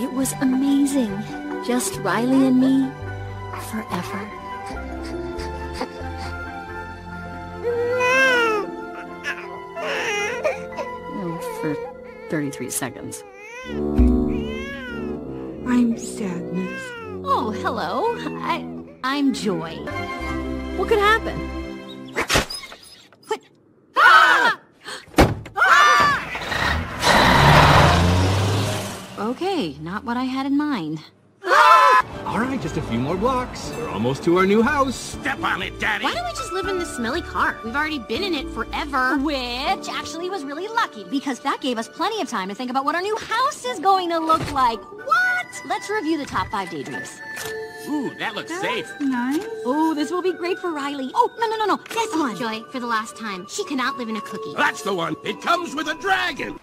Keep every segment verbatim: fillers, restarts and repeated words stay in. It was amazing. Just Riley and me forever. For thirty-three seconds. I'm Sadness. Oh, hello. I, I'm Joy. What could happen? Okay, not what I had in mind. All right, just a few more blocks. We're almost to our new house. Step on it, Daddy. Why don't we just live in this smelly car? We've already been in it forever. Which actually was really lucky, because that gave us plenty of time to think about what our new house is going to look like. What? Let's review the top five daydreams. Ooh, that looks That's safe. Nice. Ooh, this will be great for Riley. Oh, no, no, no, no. This one. Joy, for the last time. She cannot live in a cookie. That's the one. It comes with a dragon.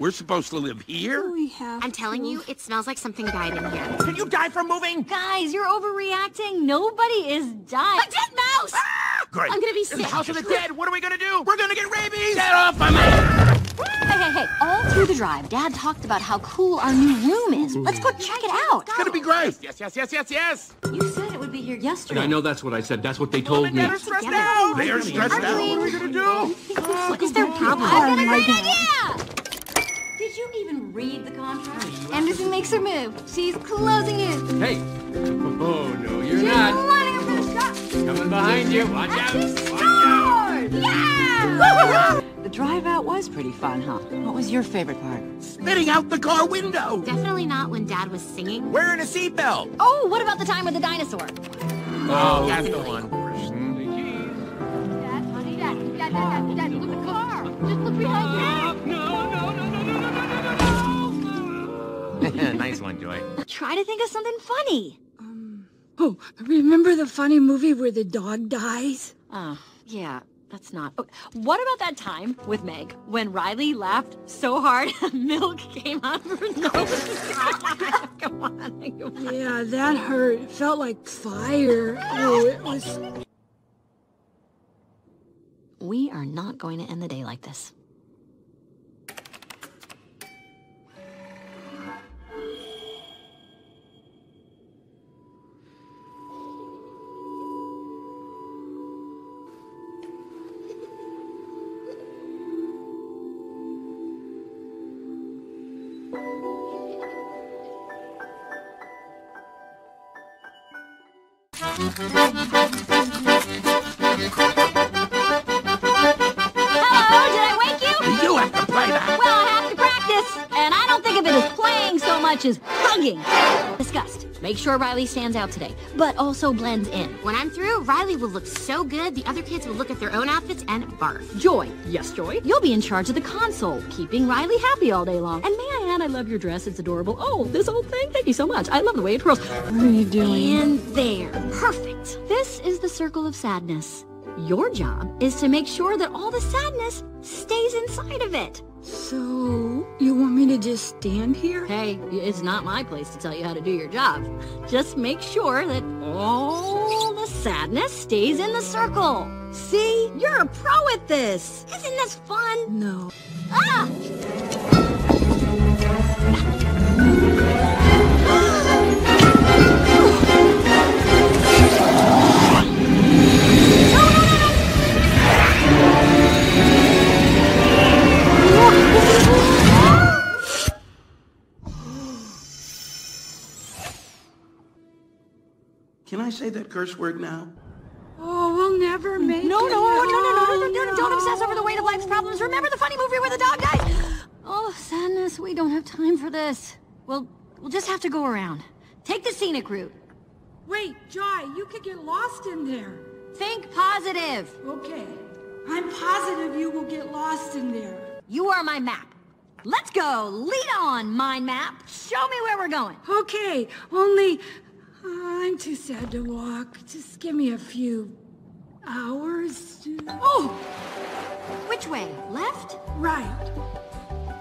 We're supposed to live here? We have I'm telling to. you, it smells like something died in here. Did you die from moving? Guys, you're overreacting. Nobody is dying. A dead mouse! Ah, great. I'm gonna be sick. House of the dead, what are we gonna do? We're gonna get rabies! Get off my man! Hey, hey, hey, all through the drive, Dad talked about how cool our new room is. Let's go check it out. It's gonna be great. Yes, yes, yes, yes, yes. You said it would be here yesterday. And I know that's what I said. That's what they told me. They're stressed out. They're stressed out. What are we gonna do? What is their problem? I've got a great idea! Did you even read the contract? Anderson makes her move. She's closing in. Hey! Oh, no, you're She's not. She's lining up the shot. Coming behind you. Watch out. Watch out. Yeah! The drive out was pretty fun, huh? What was your favorite part? Spitting out the car window. Definitely not when Dad was singing. Wearing a seatbelt. Oh, what about the time with the dinosaur? Oh, that's the one. Dad, honey, Dad. Dad, Dad, Dad, Dad, look at the car. Just look behind you. No, no, no, no, no. Nice one, Joy. Try to think of something funny. Um, oh, remember the funny movie where the dog dies? Oh, yeah, that's not... Oh, what about that time with Meg when Riley laughed so hard milk came out of her nose? Come on, come on. Yeah, that hurt. It felt like fire. Oh, it was... We are not going to end the day like this. Hello, did I wake you? You have to play that. Well, I have to practice, and I don't think of it as playing so much as bugging. Disgust. Make sure Riley stands out today, but also blends in. When I'm through, Riley will look so good, the other kids will look at their own outfits and barf. Joy. Yes, Joy? You'll be in charge of the console, keeping Riley happy all day long. And may I add, I love your dress. It's adorable. Oh, this old thing? Thank you so much. I love the way it twirls. What are you doing? And there. Perfect. This is the circle of sadness. Your job is to make sure that all the sadness stays inside of it. So, you want me to just stand here? Hey, it's not my place to tell you how to do your job. Just make sure that all the sadness stays in the circle. See? You're a pro at this. Isn't this fun? No. Ah! Can I say that curse word now? Oh, we'll never make it. No, no, no, no, no, no, no, don't obsess over the weight of life's problems. Remember the funny movie where the dog died? Oh, sadness, we don't have time for this. We'll, we'll just have to go around. Take the scenic route. Wait, Joy, you could get lost in there. Think positive. Okay, I'm positive you will get lost in there. You are my map. Let's go. Lead on, mind map. Show me where we're going. Okay, only... I'm too sad to walk. Just give me a few hours to... Oh! Which way? Left? Right.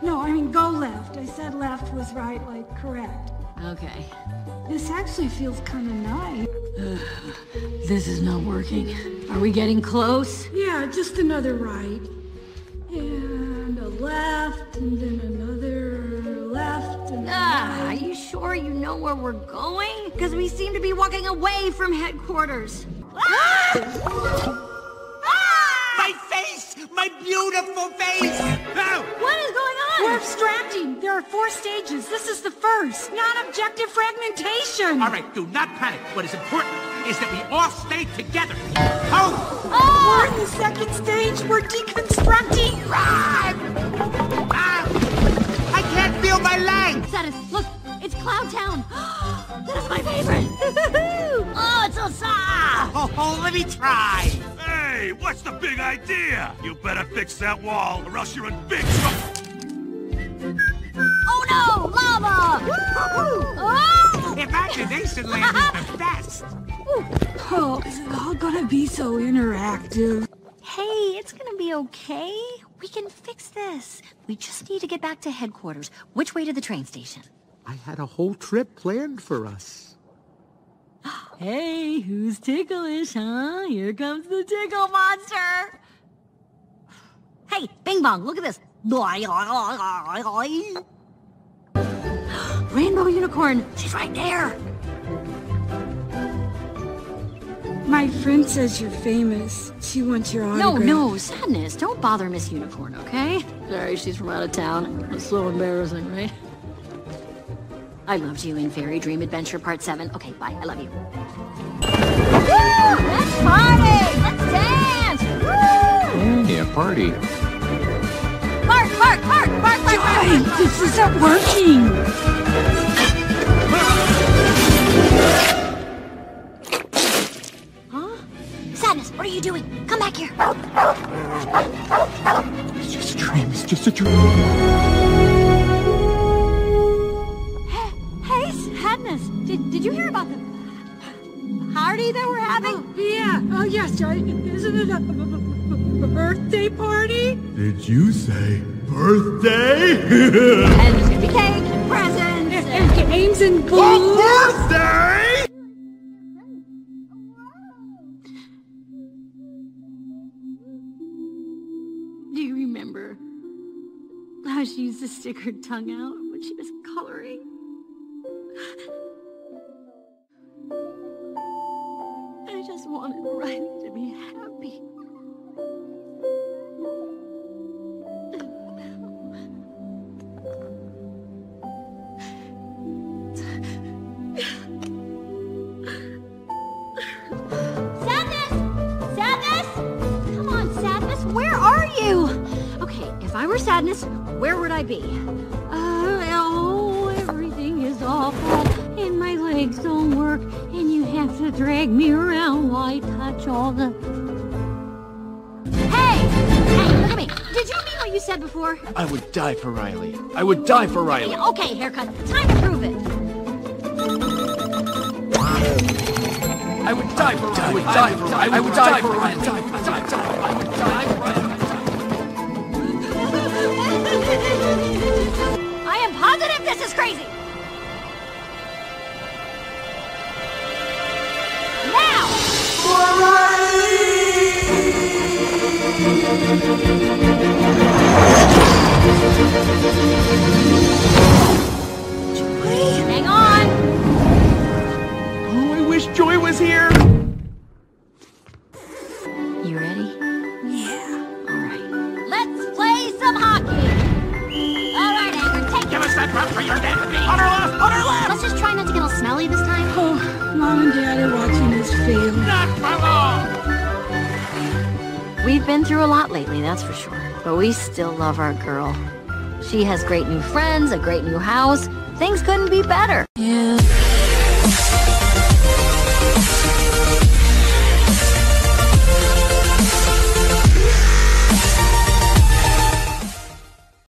No, I mean go left. I said left was right, like correct. Okay. This actually feels kind of nice. Ugh, this is not working. Are we getting close? Yeah, just another right. And a left, and then another left, and ah, right. Are you sure you know where we're going? Because we seem to be walking away from headquarters. Ah! Ah! My face! My beautiful face! Ow! What is going on? We're abstracting. There are four stages. This is the first. Non-objective fragmentation. All right, do not panic. What is important is that we all stay together. Oh! Oh! We're in the second stage. We're deconstructing. Ah! Ah! I can't feel my legs. Satis, look. It's Cloud Town. That is my favorite. Oh, it's so soft. Oh, oh, let me try. Hey, what's the big idea? You better fix that wall, or else you're in big trouble. Oh no, lava! Oh! Imagination Land is the best. Ooh. Oh, is it all gonna be so interactive? Hey, it's gonna be okay. We can fix this. We just need to get back to headquarters. Which way to the train station? I had a whole trip planned for us. Hey, who's ticklish, huh? Here comes the tickle monster. Hey, Bing Bong, look at this. Rainbow Unicorn, she's right there. My friend says you're famous. She wants your autograph. No, no, sadness. Don't bother Miss Unicorn, okay? Sorry, she's from out of town. It's so embarrassing, right? I loved you in Fairy Dream Adventure Part Seven. Okay, bye. I love you. Woo! Let's party! Let's dance! Woo! Yeah, party. Bark, bark, bark, bark, bark, Joy, bark, bark, this isn't working. Huh? Sadness, what are you doing? Come back here. It's just a dream. It's just a dream. Did, did you hear about the party that we're having? Oh, yeah. Oh, yes, Joy. Isn't it a birthday party? Did you say birthday? And there's going to be cake and presents. And, and, and games and booze. Oh, birthday! Do you remember how she used to stick her tongue out when she was coloring? I just wanted Riley to be happy. Sadness! Sadness! Come on, Sadness, where are you? Okay, if I were Sadness, where would I be? Awful, and my legs don't work, and you have to drag me around while I touch all the... Hey! Hey, look at me. Did you mean what you said before? I would die for Riley. I would die for Riley. Okay, okay, haircut. Time to prove it. I would die for Riley. I would die for Riley. I would die for Riley. I would die for Riley. I would die for Riley. I am positive this is crazy. Hang on! Oh, I wish Joy was here! You ready? Yeah. Alright. Let's play some hockey! Alright, Edgar, take it! Give us that rope for your dad to be! On her left! On her left! Let's just try not to get all smelly this time. Oh, Mom and Dad are watching us fail. Not for long! We've been through a lot lately, that's for sure. But we still love our girl. She has great new friends, a great new house. Things couldn't be better. Yeah.